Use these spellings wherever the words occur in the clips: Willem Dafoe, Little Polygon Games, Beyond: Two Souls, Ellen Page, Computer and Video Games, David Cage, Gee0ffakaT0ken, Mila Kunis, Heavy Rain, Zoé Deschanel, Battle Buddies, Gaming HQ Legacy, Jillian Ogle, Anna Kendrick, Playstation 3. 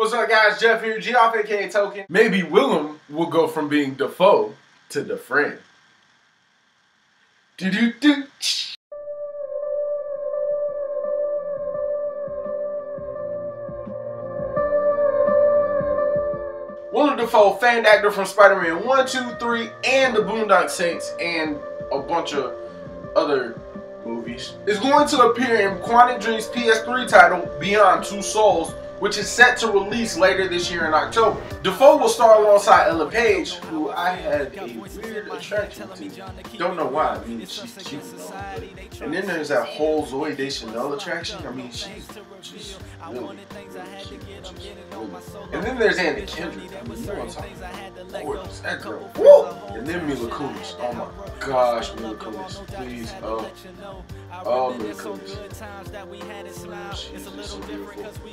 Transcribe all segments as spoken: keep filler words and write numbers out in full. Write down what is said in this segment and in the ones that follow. What's up, guys? Jeff here, G off aka Token. Maybe Willem will go from being Dafoe to the friend. Do do do. Willem Dafoe, famed actor from Spider-Man one, two, three, and The Boondock Saints, and a bunch of other movies, is going to appear in Quantic Dream's P S three title Beyond: Two Souls, which is set to release later this year in October. Dafoe will star alongside Ellen Page, who I had a weird attraction to. Don't know why. I mean, she's cute. And then there's that whole Zoé Deschanel attraction. I mean, she's just really, really cute. Just really. And then there's Anna Kendrick. I mean, you know what I'm talking about. Gorgeous, that girl. Woo! And then Mila Kunis. Oh my gosh, Mila Kunis. Please, oh. Oh, Mila Kunis. She's just so beautiful.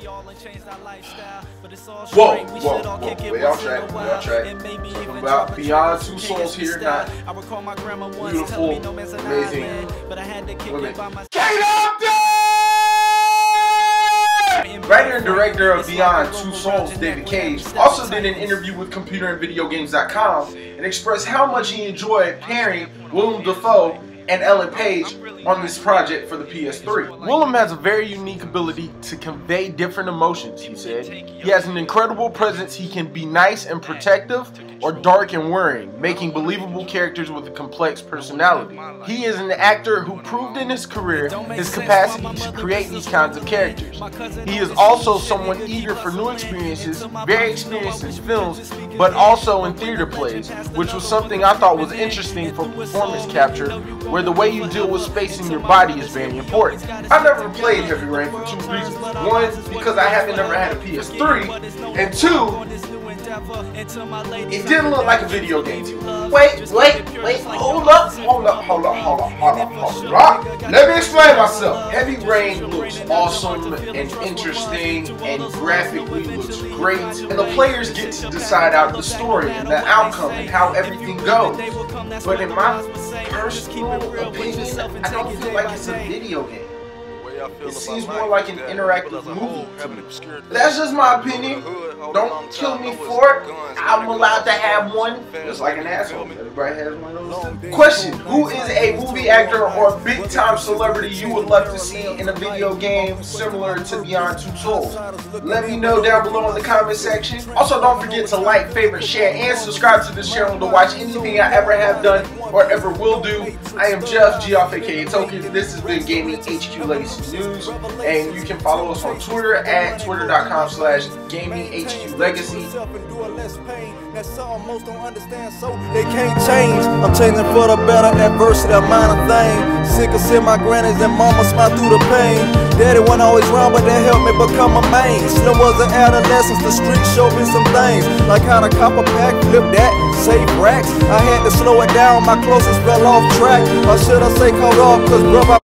Whoa, whoa, whoa, way off track, way off track. Talking about Beyond Two Souls here, not beautiful, amazing women. Writer and director of Beyond Two Souls, David Cage, also did an interview with Computer and Video Games dot com and expressed how much he enjoyed pairing Willem Dafoe and Ellen Page on this project for the P S three. Willem has a very unique ability to convey different emotions, he said. He has an incredible presence. He can be nice and protective or dark and worrying, making believable characters with a complex personality. He is an actor who proved in his career his capacity to create these kinds of characters. He is also someone eager for new experiences, very experienced in films, but also in theater plays, which was something I thought was interesting for performance capture, where the way you deal with space in your body is very important. I've never played Heavy Rain for two reasons. One, because I haven't never had a P S three, and two, it didn't look like a video game to me. Wait, wait, wait, hold up, hold up, hold up, hold up, hold up, hold up. Let me explain myself. Heavy Rain looks awesome and interesting and graphically looks great, and the players get to decide out the story and the outcome and how everything goes. But in my personal opinion, I don't feel like it's a video game. It seems more like an interactive movie. That's just my opinion. Don't kill me for it. I'm allowed to have one. Just like an asshole. Everybody has one of those. Question: who is a movie actor or big time celebrity you would love to see in a video game similar to Beyond Two Souls? Let me know down below in the comment section. Also, don't forget to like, favorite, share, and subscribe to this channel to watch anything I ever have done or ever will do. I am Jeff, G off aka Token. This has been Gaming H Q Legacy News, and you can follow us on Twitter at twitter dot com slash gaming H Q legacy. That's almost don't understand, so they can't change. I'm changing for the better. Adversity, a minor thing. Sick of seeing my grannies and mama smile through the pain. Daddy wasn't always wrong, but that helped me become a man. Still was an adolescence. The street showed me some things, like how to cop a pack, flip that, save racks. I had to slow it down. My closest fell off track. Or should I say caught off? Cause bro, I